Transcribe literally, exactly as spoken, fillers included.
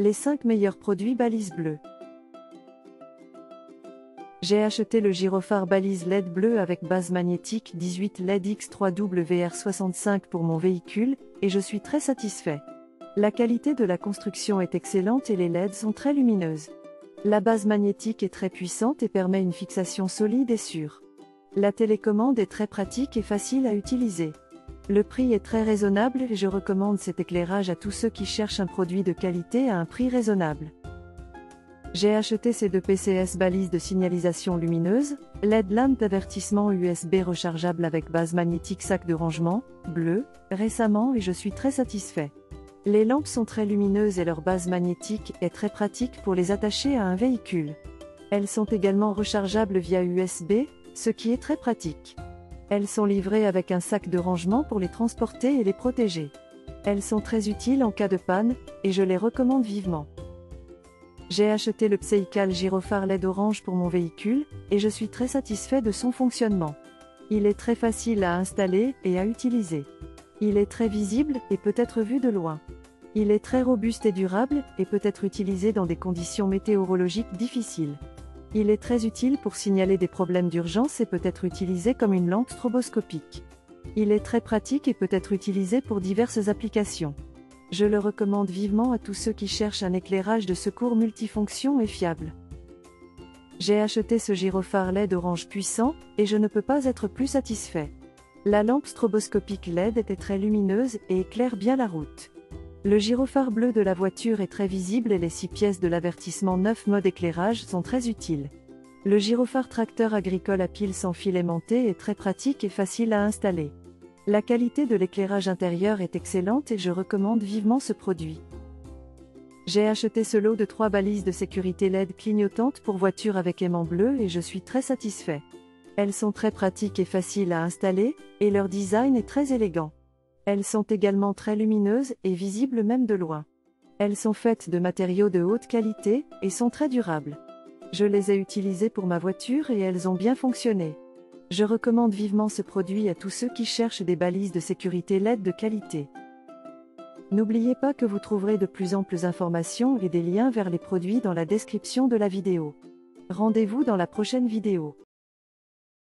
Les cinq meilleurs produits balises bleues. J'ai acheté le gyrophare balise L E D bleu avec base magnétique dix-huit L E D X trois W R soixante-cinq pour mon véhicule, et je suis très satisfait. La qualité de la construction est excellente et les L E D sont très lumineuses. La base magnétique est très puissante et permet une fixation solide et sûre. La télécommande est très pratique et facile à utiliser. Le prix est très raisonnable et je recommande cet éclairage à tous ceux qui cherchent un produit de qualité à un prix raisonnable. J'ai acheté ces deux P C S balises de signalisation lumineuse, L E D lampe d'avertissement U S B rechargeable avec base magnétique sac de rangement, bleu, récemment et je suis très satisfait. Les lampes sont très lumineuses et leur base magnétique est très pratique pour les attacher à un véhicule. Elles sont également rechargeables via U S B, ce qui est très pratique. Elles sont livrées avec un sac de rangement pour les transporter et les protéger. Elles sont très utiles en cas de panne, et je les recommande vivement. J'ai acheté le Bseical gyrophare L E D orange pour mon véhicule, et je suis très satisfait de son fonctionnement. Il est très facile à installer et à utiliser. Il est très visible et peut être vu de loin. Il est très robuste et durable, et peut être utilisé dans des conditions météorologiques difficiles. Il est très utile pour signaler des problèmes d'urgence et peut être utilisé comme une lampe stroboscopique. Il est très pratique et peut être utilisé pour diverses applications. Je le recommande vivement à tous ceux qui cherchent un éclairage de secours multifonction et fiable. J'ai acheté ce gyrophare L E D orange puissant, et je ne peux pas être plus satisfait. La lampe stroboscopique L E D était très lumineuse et éclaire bien la route. Le gyrophare bleu de la voiture est très visible et les six pièces de l'avertissement neuf modes éclairage sont très utiles. Le gyrophare tracteur agricole à pile sans fil aimanté est très pratique et facile à installer. La qualité de l'éclairage intérieur est excellente et je recommande vivement ce produit. J'ai acheté ce lot de trois balises de sécurité L E D clignotantes pour voiture avec aimant bleu et je suis très satisfait. Elles sont très pratiques et faciles à installer, et leur design est très élégant. Elles sont également très lumineuses et visibles même de loin. Elles sont faites de matériaux de haute qualité et sont très durables. Je les ai utilisées pour ma voiture et elles ont bien fonctionné. Je recommande vivement ce produit à tous ceux qui cherchent des balises de sécurité L E D de qualité. N'oubliez pas que vous trouverez de plus amples informations et des liens vers les produits dans la description de la vidéo. Rendez-vous dans la prochaine vidéo.